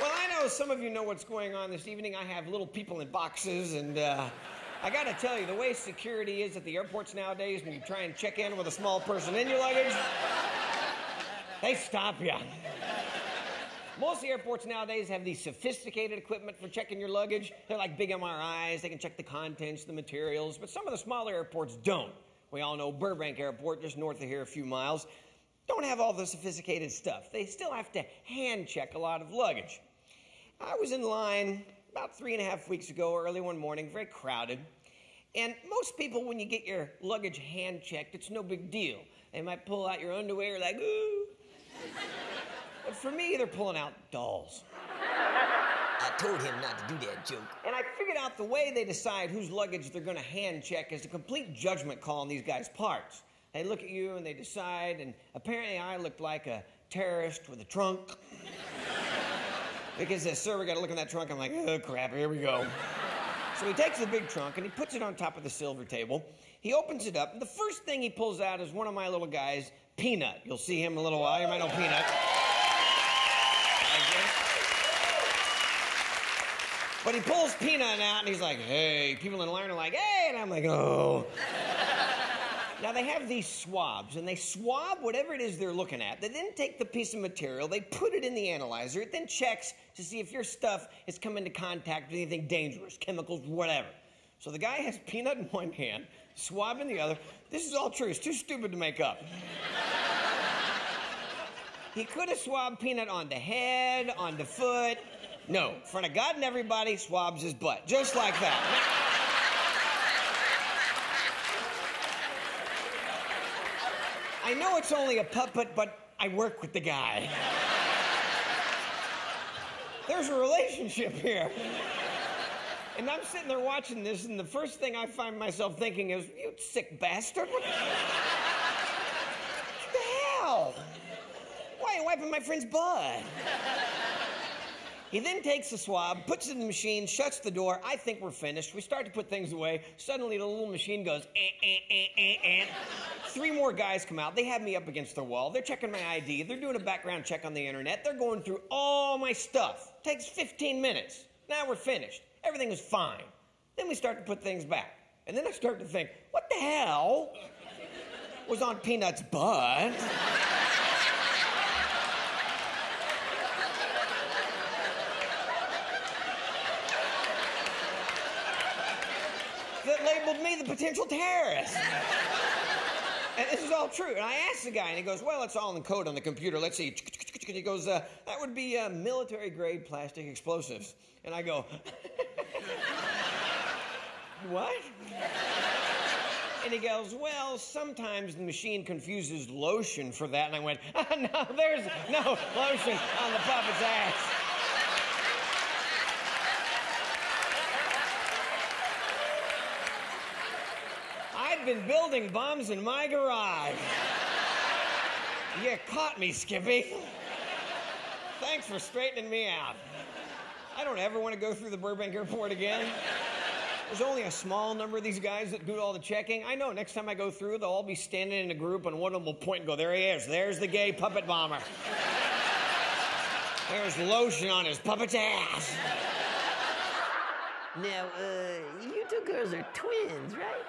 Well, I know some of you know what's going on this evening. I have little people in boxes, and I got to tell you, the way security is at the airports nowadays when you try and check in with a small person in your luggage, they stop you. Most of the airports nowadays have these sophisticated equipment for checking your luggage. They're like big MRIs. They can check the contents, the materials, but some of the smaller airports don't. We all know Burbank Airport, just north of here a few miles, don't have all the sophisticated stuff. They still have to hand check a lot of luggage. I was in line about 3.5 weeks ago, early one morning, very crowded. And most people, when you get your luggage hand checked, it's no big deal. They might pull out your underwear like, ooh. But for me, they're pulling out dolls. I told him not to do that joke. And I figured out the way they decide whose luggage they're going to hand check is a complete judgment call on these guys' parts. They look at you and they decide, and apparently I looked like a terrorist with a trunk. Because the server got a look in that trunk, I'm like, oh, crap, here we go. So he takes the big trunk and he puts it on top of the silver table. He opens it up, and the first thing he pulls out is one of my little guys, Peanut. You'll see him in a little while. You might know Peanut. But he pulls Peanut out, and he's like, hey. People in line are like, hey. And I'm like, oh. Now, they have these swabs, and they swab whatever it is they're looking at. They then take the piece of material. They put it in the analyzer. It then checks to see if your stuff has come into contact with anything dangerous, chemicals, whatever. So the guy has Peanut in one hand, swab in the other. This is all true. It's too stupid to make up. He could have swabbed Peanut on the head, on the foot. No, in front of God and everybody, swabs his butt, just like that. I know it's only a puppet, but I work with the guy. There's a relationship here. And I'm sitting there watching this, and the first thing I find myself thinking is, you sick bastard. What the hell? Why are you wiping my friend's butt? He then takes the swab, puts it in the machine, shuts the door. I think we're finished. We start to put things away. Suddenly, the little machine goes, Three more guys come out. They have me up against the wall. They're checking my ID. They're doing a background check on the internet. They're going through all my stuff. Takes 15 minutes. Now we're finished. Everything was fine. Then we start to put things back. And then I start to think, what the hell was on Peanut's butt? That labeled me the potential terrorist. And this is all true. And I asked the guy, and he goes, well, it's all in code on the computer. Let's see. And he goes, that would be military-grade plastic explosives. And I go, what? And he goes, well, sometimes the machine confuses lotion for that. And I went, oh, no, there's no lotion on the puppet's ass. I've been building bombs in my garage. You caught me, Skippy. Thanks for straightening me out. I don't ever want to go through the Burbank Airport again. There's only a small number of these guys that do all the checking. I know next time I go through, they'll all be standing in a group, and one of them will point and go, there he is. There's the gay puppet bomber. There's lotion on his puppet's ass. Now, you two girls are twins, right?